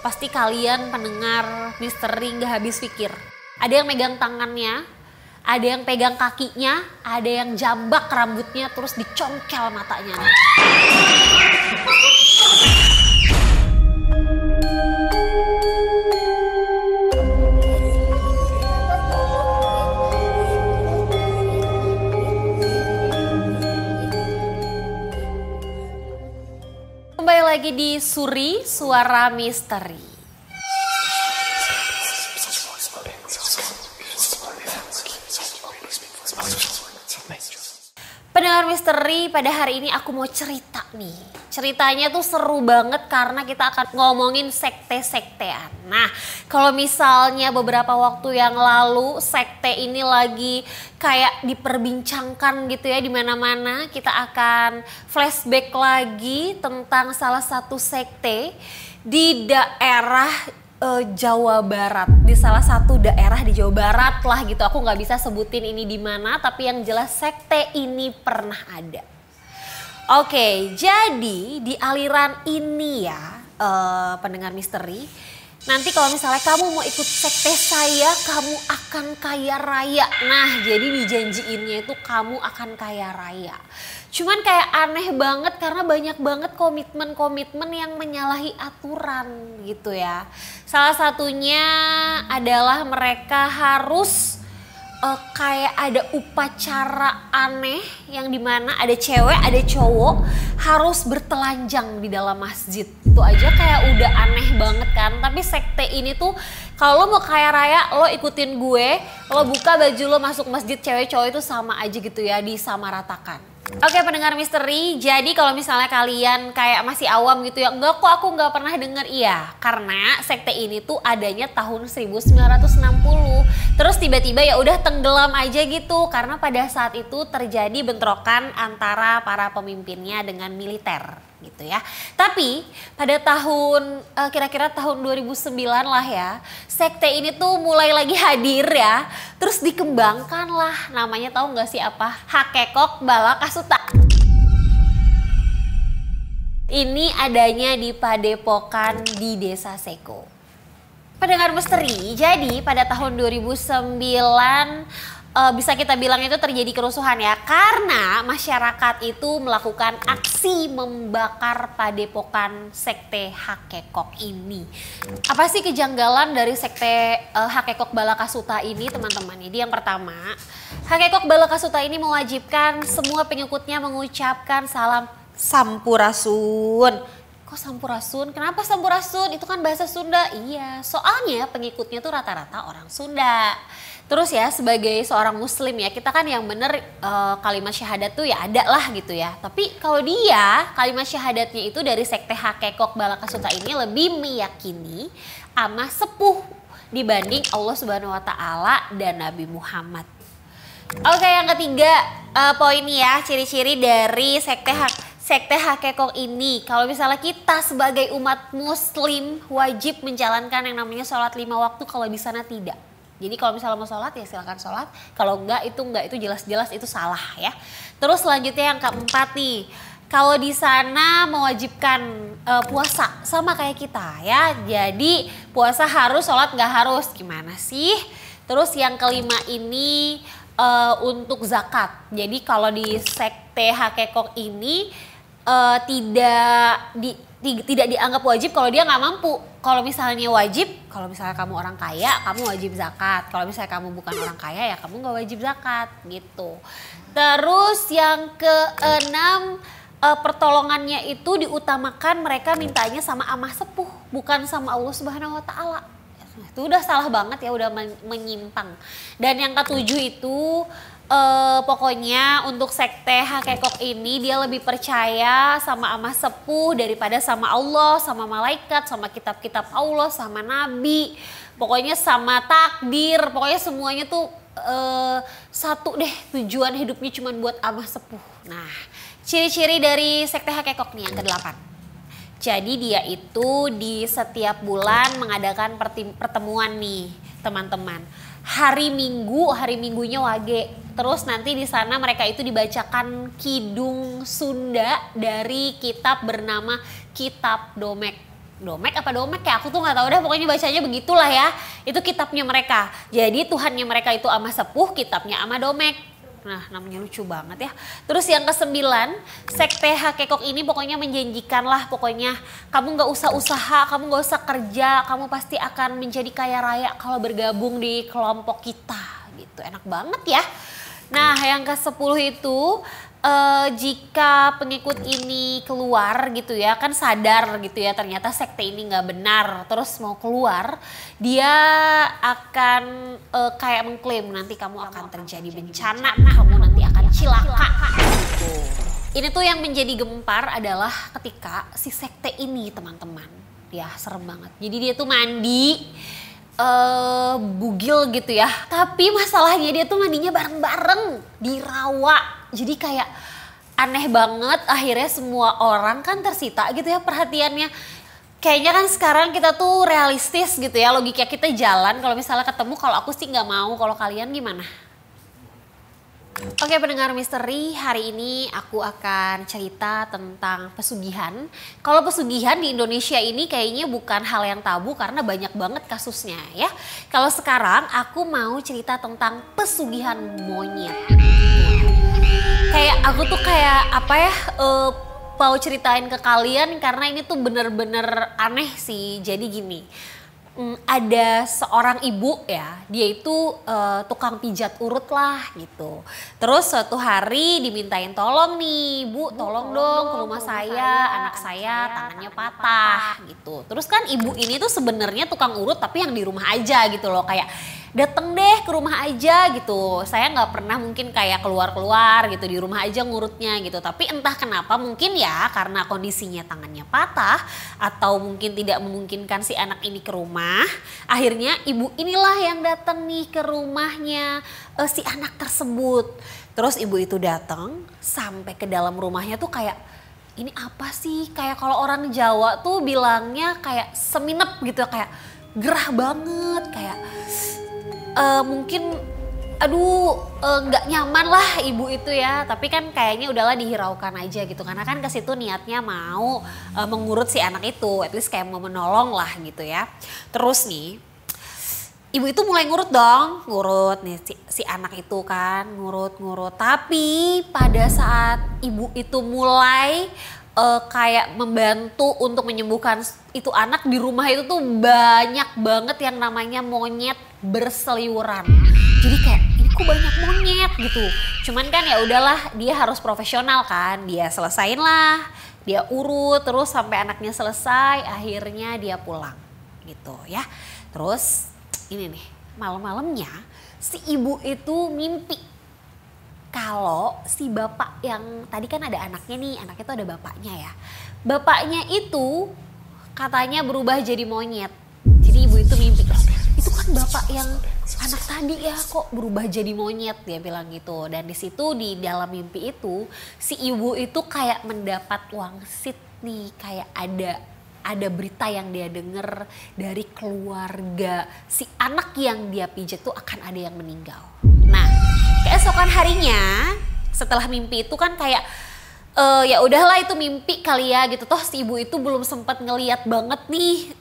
Pasti kalian pendengar misteri nggak habis pikir. Ada yang megang tangannya, ada yang pegang kakinya, ada yang jambak rambutnya terus dicongkel matanya. Lagi di Suri, Suara Misteri. Pendengar misteri, pada hari ini aku mau cerita nih. Ceritanya tuh seru banget karena kita akan ngomongin sekte-sektean. Nah, kalau misalnya beberapa waktu yang lalu sekte ini lagi kayak diperbincangkan gitu ya di mana-mana, kita akan flashback lagi tentang salah satu sekte di daerah Jawa Barat, di salah satu daerah di Jawa Barat lah gitu. Aku nggak bisa sebutin ini di mana, tapi yang jelas sekte ini pernah ada. Oke, jadi di aliran ini ya pendengar misteri, nanti kalau misalnya kamu mau ikut sekte saya, kamu akan kaya raya. Nah, jadi dijanjiinnya itu kamu akan kaya raya. Cuman kayak aneh banget karena banyak banget komitmen-komitmen yang menyalahi aturan gitu ya. Salah satunya adalah mereka harus kayak ada upacara aneh yang dimana ada cewek ada cowok harus bertelanjang di dalam masjid. Itu aja kayak udah aneh banget kan. Tapi sekte ini tuh kalau lo mau kaya raya lo ikutin gue, lo buka baju lo masuk masjid, cewek cowok itu sama aja gitu ya, disamaratakan. Oke pendengar misteri, jadi kalau misalnya kalian kayak masih awam gitu ya, enggak kok aku nggak pernah denger, iya. Karena sekte ini tuh adanya tahun 1960. Terus tiba-tiba ya udah tenggelam aja gitu karena pada saat itu terjadi bentrokan antara para pemimpinnya dengan militer gitu ya. Tapi pada tahun kira-kira tahun 2009 lah ya, sekte ini tuh mulai lagi hadir ya. Terus dikembangkan lah, namanya tahu nggak sih apa? Hakekok Balakasuta. Ini adanya di Padepokan di Desa Seko. Pendengar misteri, jadi pada tahun 2009 bisa kita bilang itu terjadi kerusuhan ya, karena masyarakat itu melakukan aksi membakar padepokan sekte Hakekok ini. Apa sih kejanggalan dari sekte Hakekok Balakasuta ini, teman-teman? Jadi yang pertama, Hakekok Balakasuta ini mewajibkan semua pengikutnya mengucapkan salam Sampurasun. Kok Sampurasun? Kenapa Sampurasun? Itu kan bahasa Sunda. Iya, soalnya pengikutnya tuh rata-rata orang Sunda. Terus ya sebagai seorang muslim ya, kita kan yang bener kalimat syahadat tuh ya ada lah gitu ya. Tapi kalau dia kalimat syahadatnya itu dari sekte Hakekok Balakasuta ini lebih meyakini ama sepuh dibanding Allah Subhanahu wa Ta'ala dan Nabi Muhammad. Oke, yang ketiga poin ya, ciri-ciri dari sekte Hakekok ini. Kalau misalnya kita sebagai umat muslim wajib menjalankan yang namanya sholat 5 waktu, kalau di sana tidak. Jadi kalau misalnya mau sholat ya silahkan sholat, kalau enggak itu jelas-jelas itu salah ya. Terus selanjutnya yang keempat nih, kalau di sana mewajibkan puasa sama kayak kita ya. Jadi puasa harus, sholat nggak harus, gimana sih? Terus yang kelima ini untuk zakat. Jadi kalau di sekte Hakekok ini tidak dianggap wajib kalau dia nggak mampu. Kalau misalnya wajib, kalau misalnya kamu orang kaya, kamu wajib zakat. Kalau misalnya kamu bukan orang kaya ya kamu nggak wajib zakat gitu. Terus yang keenam, pertolongannya itu diutamakan, mereka mintanya sama amah sepuh, bukan sama Allah Subhanahu wa Ta'ala. Itu udah salah banget ya, udah menyimpang. Dan yang ketujuh itu pokoknya untuk sekte Hakekok ini dia lebih percaya sama amah sepuh daripada sama Allah, sama malaikat, sama kitab-kitab Allah, sama nabi. Pokoknya sama takdir, pokoknya semuanya tuh satu deh, tujuan hidupnya cuma buat amah sepuh. Nah, ciri-ciri dari sekte Hakekok nih yang ke-8. Jadi dia itu di setiap bulan mengadakan pertemuan nih. teman-teman. Hari Minggunya wage. Terus nanti di sana mereka itu dibacakan kidung Sunda dari kitab bernama Kitab Domek. Domek apa domek ya, aku tuh gak tahu dah, pokoknya bacanya begitulah ya. Itu kitabnya mereka. Jadi Tuhannya mereka itu ama sepuh, kitabnya ama domek. Nah, namanya lucu banget ya. Terus yang ke-9, sekte Hakekok ini pokoknya menjanjikan lah, pokoknya kamu gak usah usaha, kamu gak usah kerja, kamu pasti akan menjadi kaya raya kalau bergabung di kelompok kita gitu. Enak banget ya. Nah, yang ke-10 itu jika pengikut ini keluar gitu ya, kan sadar gitu ya ternyata sekte ini nggak benar, terus mau keluar, dia akan kayak mengklaim nanti kamu akan terjadi bencana, kamu nanti akan cilaka. Ini tuh yang menjadi gempar adalah ketika si sekte ini teman-teman, ya serem banget. Jadi dia tuh mandi bugil gitu ya, tapi masalahnya dia tuh mandinya bareng-bareng di rawa. Jadi kayak aneh banget, akhirnya semua orang kan tersita gitu ya perhatiannya. Kayaknya kan sekarang kita tuh realistis gitu ya, logika kita jalan. Kalau misalnya ketemu, kalau aku sih nggak mau, kalau kalian gimana? Oke pendengar misteri, hari ini aku akan cerita tentang pesugihan. Kalau pesugihan di Indonesia ini kayaknya bukan hal yang tabu karena banyak banget kasusnya ya. Kalau sekarang aku mau cerita tentang pesugihan monyet. Kayak aku tuh kayak apa ya, mau ceritain ke kalian karena ini tuh bener-bener aneh sih. Jadi gini, ada seorang ibu ya, dia itu tukang pijat urut lah gitu. Terus suatu hari dimintain tolong nih, Bu tolong dong ke rumah saya, anak saya tangannya patah gitu. Terus kan ibu ini tuh sebenarnya tukang urut tapi yang di rumah aja gitu loh, kayak dateng deh ke rumah aja gitu. Saya nggak pernah mungkin kayak keluar-keluar gitu, di rumah aja ngurutnya gitu. Tapi entah kenapa mungkin ya karena kondisinya tangannya patah atau mungkin tidak memungkinkan si anak ini ke rumah. Akhirnya ibu inilah yang datang nih ke rumahnya si anak tersebut. Terus ibu itu datang sampai ke dalam rumahnya tuh kayak, ini apa sih? Kayak kalau orang Jawa tuh bilangnya kayak seminep gitu, kayak gerah banget, kayak mungkin aduh nggak nyaman lah ibu itu ya. Tapi kan kayaknya udahlah dihiraukan aja gitu, karena kan ke situ niatnya mau mengurut si anak itu, at least kayak mau menolong lah gitu ya. Terus nih ibu itu mulai ngurut dong, ngurut nih si anak itu kan, ngurut. Tapi pada saat ibu itu mulai kayak membantu untuk menyembuhkan itu anak, di rumah itu tuh banyak banget yang namanya monyet berseliuran. Jadi kayak, ini kok banyak monyet gitu. Cuman kan ya udahlah, dia harus profesional kan, dia selesain lah, dia urut terus sampai anaknya selesai, akhirnya dia pulang gitu ya. Terus ini nih, malam-malamnya si ibu itu mimpi kalau si bapak yang tadi kan ada anaknya nih, anaknya itu ada bapaknya ya. Bapaknya itu katanya berubah jadi monyet. Jadi ibu itu mimpi, itu kan bapak yang anak tadi ya kok berubah jadi monyet, dia bilang gitu. Dan di situ di dalam mimpi itu si ibu itu kayak mendapat wangsit nih, kayak ada berita yang dia dengar dari keluarga si anak yang dia pijat tuh akan ada yang meninggal. Nah, keesokan harinya setelah mimpi itu kan kayak ya udahlah itu mimpi kali ya gitu, toh si ibu itu belum sempat ngeliat banget nih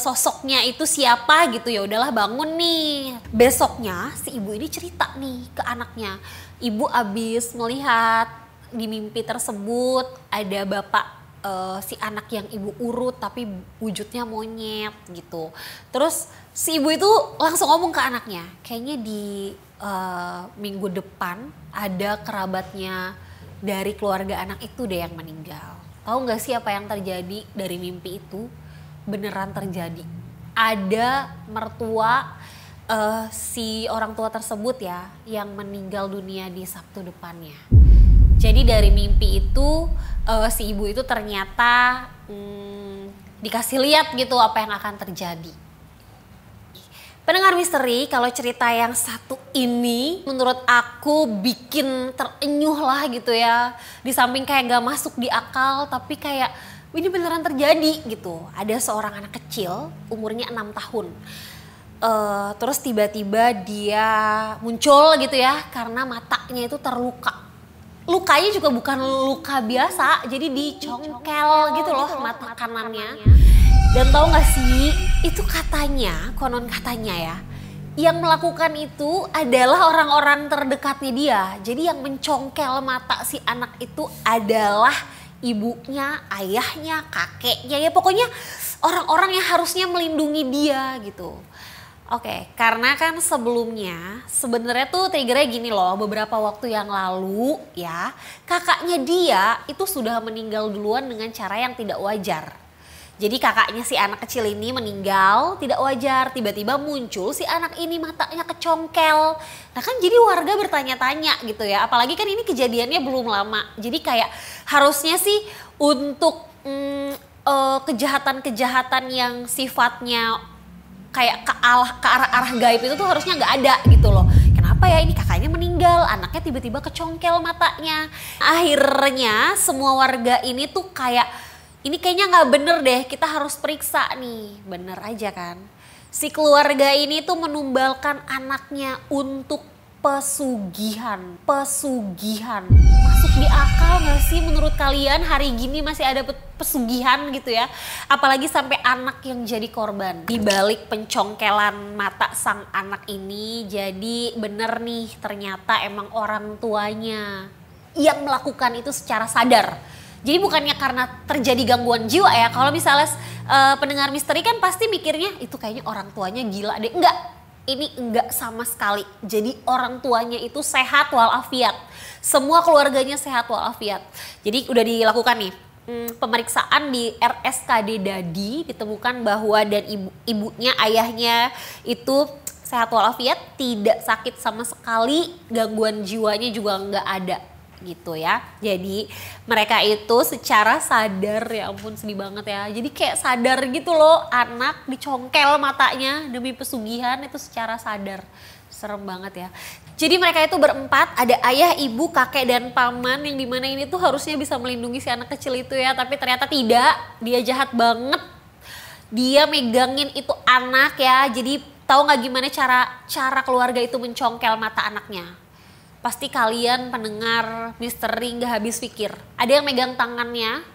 sosoknya itu siapa gitu, ya udahlah bangun nih. Besoknya si ibu ini cerita nih ke anaknya, ibu abis melihat di mimpi tersebut ada bapak si anak yang ibu urut tapi wujudnya monyet gitu. Terus si ibu itu langsung ngomong ke anaknya, kayaknya di minggu depan ada kerabatnya dari keluarga anak itu deh yang meninggal. Tahu nggak sih apa yang terjadi dari mimpi itu? Beneran terjadi. Ada mertua si orang tua tersebut ya yang meninggal dunia di Sabtu depannya. Jadi dari mimpi itu si ibu itu ternyata dikasih lihat gitu apa yang akan terjadi. Pendengar misteri, kalau cerita yang satu ini menurut aku bikin terenyuh lah gitu ya. Di samping kayak gak masuk di akal, tapi kayak ini beneran terjadi gitu. Ada seorang anak kecil umurnya 6 tahun. terus tiba-tiba dia muncul gitu ya karena matanya itu terluka. Lukanya juga bukan luka biasa, jadi dicongkel gitu loh mata kanannya. Dan tahu nggak sih, itu katanya, konon katanya ya, yang melakukan itu adalah orang-orang terdekatnya dia. Jadi yang mencongkel mata si anak itu adalah ibunya, ayahnya, kakeknya, ya pokoknya orang-orang yang harusnya melindungi dia gitu. Oke, karena kan sebelumnya sebenarnya tuh triggernya gini loh, beberapa waktu yang lalu ya kakaknya dia itu sudah meninggal duluan dengan cara yang tidak wajar. Jadi kakaknya si anak kecil ini meninggal tidak wajar, tiba-tiba muncul si anak ini matanya kecongkel. Nah kan jadi warga bertanya-tanya gitu ya, apalagi kan ini kejadiannya belum lama. Jadi kayak harusnya sih untuk kejahatan-kejahatan yang sifatnya kayak ke arah-arah gaib itu tuh harusnya nggak ada gitu loh. Kenapa ya ini kakaknya meninggal, anaknya tiba-tiba kecongkel matanya. Akhirnya semua warga ini tuh kayak, ini kayaknya nggak bener deh, kita harus periksa nih. Bener aja kan. Si keluarga ini tuh menumbalkan anaknya untuk pesugihan. Pesugihan. Masuk di akal nggak sih menurut kalian hari gini masih ada pesugihan gitu ya, apalagi sampai anak yang jadi korban. Di balik pencongkelan mata sang anak ini, jadi bener nih ternyata emang orang tuanya yang melakukan itu secara sadar. Jadi bukannya karena terjadi gangguan jiwa ya, kalau misalnya pendengar misteri kan pasti mikirnya itu kayaknya orang tuanya gila deh. Enggak, ini enggak sama sekali. Jadi orang tuanya itu sehat walafiat, semua keluarganya sehat walafiat. Jadi udah dilakukan nih pemeriksaan di RSKD Dadi, ditemukan bahwa dan ibunya, ayahnya itu sehat walafiat, tidak sakit sama sekali, gangguan jiwanya juga nggak ada gitu ya. Jadi mereka itu secara sadar, ya ampun sedih banget ya, jadi kayak sadar gitu loh, anak dicongkel matanya demi pesugihan itu secara sadar. Serem banget ya. Jadi mereka itu berempat, ada ayah, ibu, kakek, dan paman, yang dimana ini tuh harusnya bisa melindungi si anak kecil itu ya. Tapi ternyata tidak, dia jahat banget. Dia megangin itu anak ya. Jadi tahu nggak gimana cara keluarga itu mencongkel mata anaknya? Pasti kalian pendengar misteri nggak habis pikir. Ada yang megang tangannya,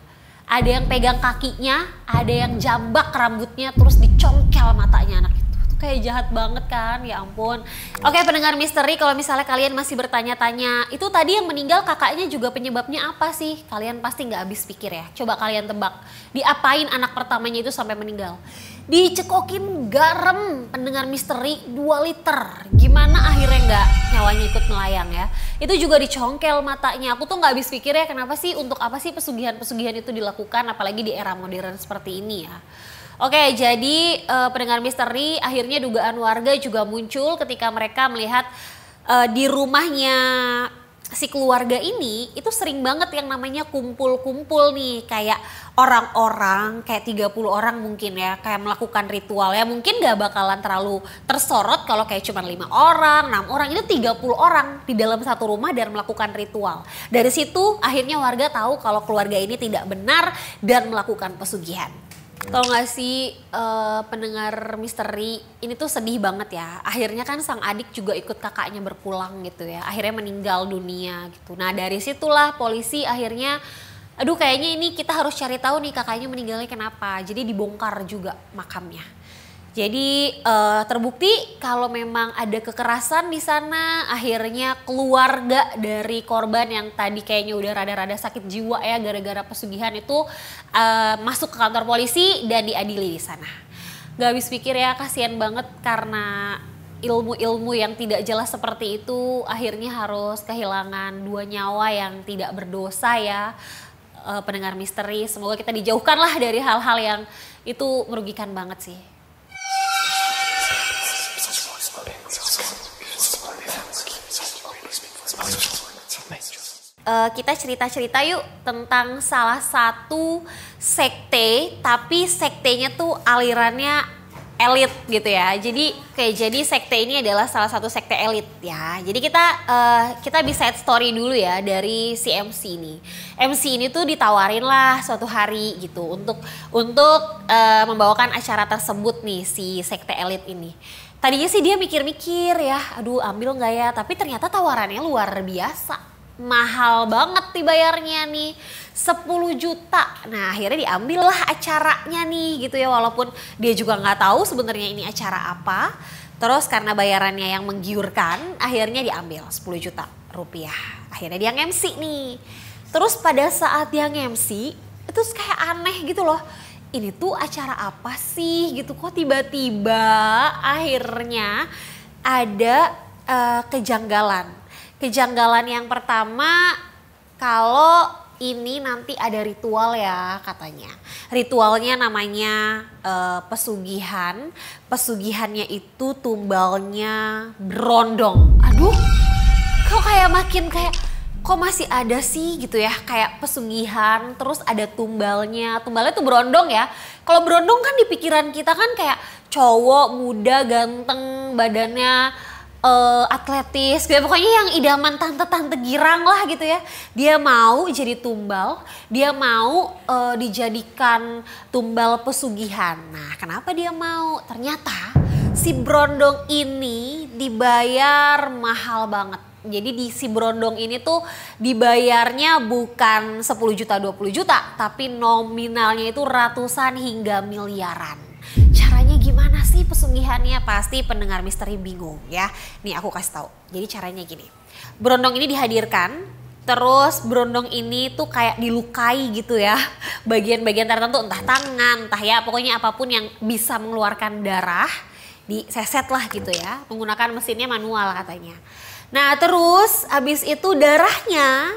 ada yang pegang kakinya, ada yang jambak rambutnya terus dicongkel matanya anak. Kayak jahat banget kan, ya ampun. Oke pendengar misteri, kalau misalnya kalian masih bertanya-tanya, itu tadi yang meninggal kakaknya juga penyebabnya apa sih? Kalian pasti nggak habis pikir ya. Coba kalian tebak, diapain anak pertamanya itu sampai meninggal? Dicekokin garam, pendengar misteri, 2 liter. Gimana akhirnya nggak nyawanya ikut melayang ya? Itu juga dicongkel matanya. Aku tuh nggak habis pikir ya, kenapa sih, untuk apa sih pesugihan-pesugihan itu dilakukan, apalagi di era modern seperti ini ya. Oke, jadi pendengar misteri, akhirnya dugaan warga juga muncul ketika mereka melihat di rumahnya si keluarga ini itu sering banget yang namanya kumpul-kumpul nih, kayak orang-orang, kayak 30 orang mungkin ya, kayak melakukan ritual ya. Mungkin gak bakalan terlalu tersorot kalau kayak cuma 5 orang, 6 orang, itu 30 orang di dalam satu rumah dan melakukan ritual. Dari situ akhirnya warga tahu kalau keluarga ini tidak benar dan melakukan pesugihan. Tau gak sih pendengar misteri, ini tuh sedih banget ya. Akhirnya kan sang adik juga ikut kakaknya berpulang gitu ya, akhirnya meninggal dunia gitu. Nah dari situlah polisi akhirnya, aduh kayaknya ini kita harus cari tahu nih kakaknya meninggalnya kenapa. Jadi dibongkar juga makamnya. Jadi terbukti kalau memang ada kekerasan di sana. Akhirnya keluarga dari korban yang tadi kayaknya udah rada-rada sakit jiwa ya gara-gara pesugihan itu masuk ke kantor polisi dan diadili di sana. Gak habis pikir ya, kasihan banget karena ilmu-ilmu yang tidak jelas seperti itu akhirnya harus kehilangan 2 nyawa yang tidak berdosa ya. Pendengar misteri, semoga kita dijauhkan lah dari hal-hal yang itu merugikan banget sih. Kita cerita-cerita yuk tentang salah satu sekte, tapi sektenya tuh alirannya elit gitu ya. Jadi kayak jadi sekte ini adalah salah satu sekte elit ya. Jadi kita bisa story dulu ya dari si MC ini. MC ini tuh ditawarin lah suatu hari gitu untuk membawakan acara tersebut nih si sekte elit ini. Tadinya sih dia mikir-mikir ya, aduh ambil nggak ya, tapi ternyata tawarannya luar biasa. Mahal banget dibayarnya nih, 10 juta. Nah akhirnya diambil lah acaranya nih gitu ya, walaupun dia juga nggak tahu sebenarnya ini acara apa. Terus karena bayarannya yang menggiurkan, akhirnya diambil 10 juta rupiah. Akhirnya dia nge-MC nih. Terus pada saat dia nge-MC, itu kayak aneh gitu loh. Ini tuh acara apa sih gitu, kok tiba-tiba akhirnya ada kejanggalan. Kejanggalan yang pertama, kalau ini nanti ada ritual ya katanya. Ritualnya namanya pesugihan. Pesugihannya itu tumbalnya berondong. Aduh, kok kayak makin kayak, kok masih ada sih gitu ya, kayak pesugihan terus ada tumbalnya. Tumbalnya tuh berondong ya. Kalau berondong kan di pikiran kita kan kayak cowok muda ganteng, badannya atletis gitu. Pokoknya yang idaman tante-tante girang lah gitu ya. Dia mau jadi tumbal, dia mau dijadikan tumbal pesugihan. Nah kenapa dia mau? Ternyata si berondong ini dibayar mahal banget. Jadi di si berondong ini tuh dibayarnya bukan 10 juta 20 juta, tapi nominalnya itu ratusan hingga miliaran. Caranya gimana sih pesugihannya? Pasti pendengar misteri bingung ya. Nih aku kasih tahu. Jadi caranya gini. Berondong ini dihadirkan, terus berondong ini tuh kayak dilukai gitu ya. Bagian-bagian tertentu, entah tangan, entah ya, pokoknya apapun yang bisa mengeluarkan darah diseset lah gitu ya. Menggunakan mesinnya manual katanya. Nah terus abis itu darahnya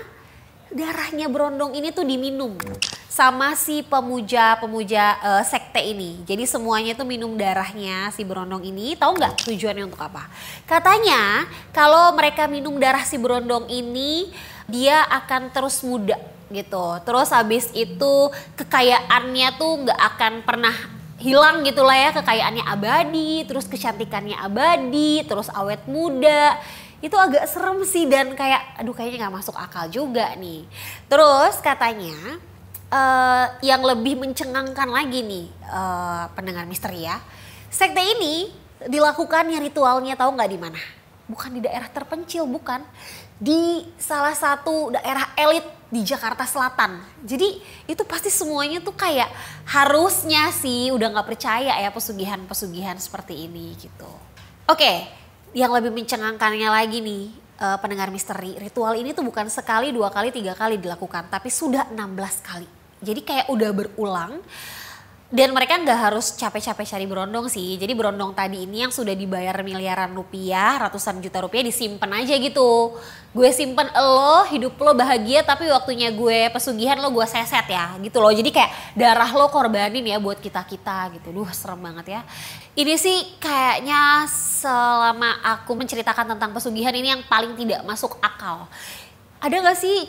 berondong ini tuh diminum sama si pemuja-pemuja sekte ini. Jadi semuanya tuh minum darahnya si berondong ini. Tahu nggak tujuannya untuk apa? Katanya kalau mereka minum darah si berondong ini, dia akan terus muda gitu. Terus abis itu kekayaannya tuh nggak akan pernah hilang gitulah ya, kekayaannya abadi, terus kecantikannya abadi, terus awet muda. Itu agak serem sih dan kayak aduh kayaknya gak masuk akal juga nih. Terus katanya yang lebih mencengangkan lagi nih pendengar misteri ya. Sekte ini dilakukannya ritualnya tahu gak di mana? Bukan di daerah terpencil, bukan. Di salah satu daerah elit di Jakarta Selatan. Jadi itu pasti semuanya tuh kayak harusnya sih udah gak percaya ya pesugihan-pesugihan seperti ini gitu. Oke. Yang lebih mencengangkannya lagi nih pendengar misteri, ritual ini tuh bukan sekali, dua kali, tiga kali dilakukan, tapi sudah 16 kali. Jadi kayak udah berulang dan mereka nggak harus capek-capek cari berondong sih. Jadi berondong tadi ini yang sudah dibayar miliaran rupiah, ratusan juta rupiah disimpan aja gitu. Gue simpen lo, hidup lo bahagia tapi waktunya gue pesugihan lo gue seset ya gitu loh. Jadi kayak darah lo korbanin ya buat kita-kita gitu. Duh serem banget ya. Ini sih kayaknya selama aku menceritakan tentang pesugihan ini yang paling tidak masuk akal. Ada gak sih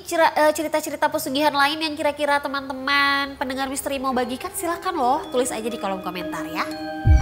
cerita-cerita pesugihan lain yang kira-kira teman-teman pendengar misteri mau bagikan? Silahkan loh tulis aja di kolom komentar ya.